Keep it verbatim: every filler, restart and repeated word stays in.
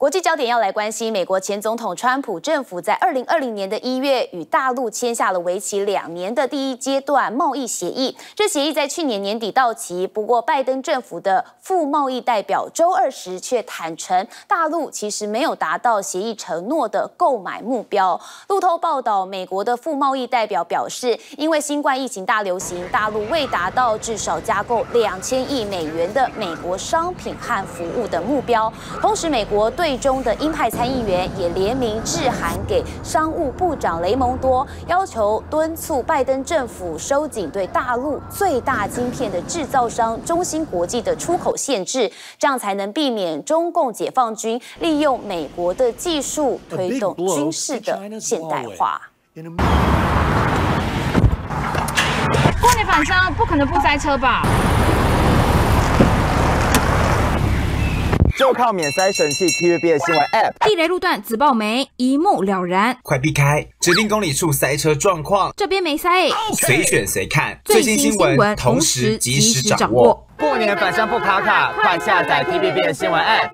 国际焦点要来关心，美国前总统川普政府在二零二零年的一月与大陆签下了为期两年的第一阶段贸易协议。这协议在去年年底到期，不过拜登政府的副贸易代表周二时却坦承，大陆其实没有达到协议承诺的购买目标。路透报道，美国的副贸易代表表示，因为新冠疫情大流行，大陆未达到至少加购两千亿美元的美国商品和服务的目标。同时，美国对最终的鹰派参议员也联名致函给商务部长雷蒙多，要求敦促拜登政府收紧对大陆最大晶片的制造商中芯国际的出口限制，这样才能避免中共解放军利用美国的技术推动军事的现代化。 过年返乡不可能不塞车吧？ 就靠免塞神器 T V B S 新闻 App， 地雷路段紫爆梅一目了然，快避开！指定公里处塞车状况，这边没塞，随选随看，最新新闻同时及时掌握。过年返乡不卡卡，快下载 T V B S 新闻 App。